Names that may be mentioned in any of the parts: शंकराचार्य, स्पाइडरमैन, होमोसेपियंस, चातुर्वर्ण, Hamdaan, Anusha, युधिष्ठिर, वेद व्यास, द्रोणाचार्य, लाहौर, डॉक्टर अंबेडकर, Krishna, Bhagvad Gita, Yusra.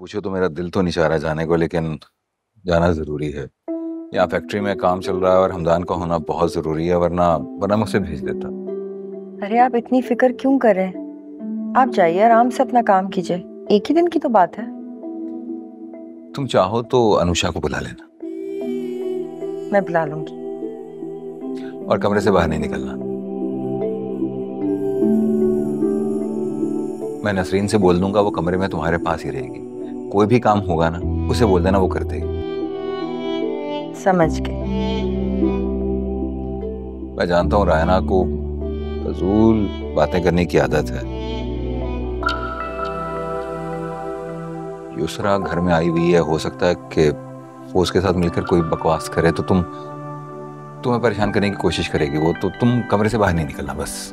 पूछो तो मेरा दिल तो नहीं चाह रहा जाने को, लेकिन जाना ज़रूरी है। यहाँ फैक्ट्री में काम चल रहा है और हमदान का होना बहुत ज़रूरी है, वरना मुझसे भेज देता। अरे आप इतनी फिक्र क्यों कर रहे हैं, आप जाइए आराम से अपना काम कीजिए, एक ही दिन की तो बात है। तुम चाहो तो अनुषा को बुला लेना। मैं बुला लूंगी। और कमरे से बाहर नहीं निकलना। मैं नसरीन से बोल दूंगा, वो कमरे में तुम्हारे पास ही रहेगी। कोई भी काम होगा ना उसे बोल देना, वो कर देगी। समझ गए। मैं जानता हूँ रायना को फजूल बातें करने की आदत है। यूसरा घर में आई हुई है, हो सकता है कि वो उसके साथ मिलकर कोई बकवास करे तो तुम्हें परेशान करने की कोशिश करेगी वो, तो तुम कमरे से बाहर नहीं निकलना। बस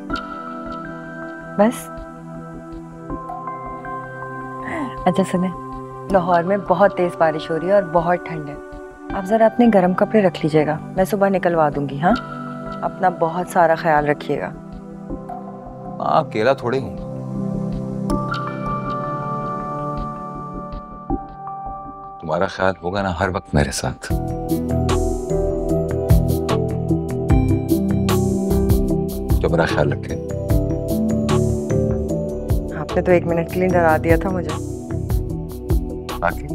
अच्छा सुने, लाहौर में बहुत तेज बारिश हो रही है और बहुत ठंड है। आप जरा अपने गर्म कपड़े रख लीजिएगा, मैं सुबह निकलवा दूंगी। हाँ, अपना बहुत सारा ख्याल रखिएगा। अकेला थोड़े हूँ। तुम्हारा ख्याल होगा ना हर वक्त मेरे साथ। जो मेरा ख्याल रखे। आपने तो एक मिनट के लिए डरा दिया था मुझे। आके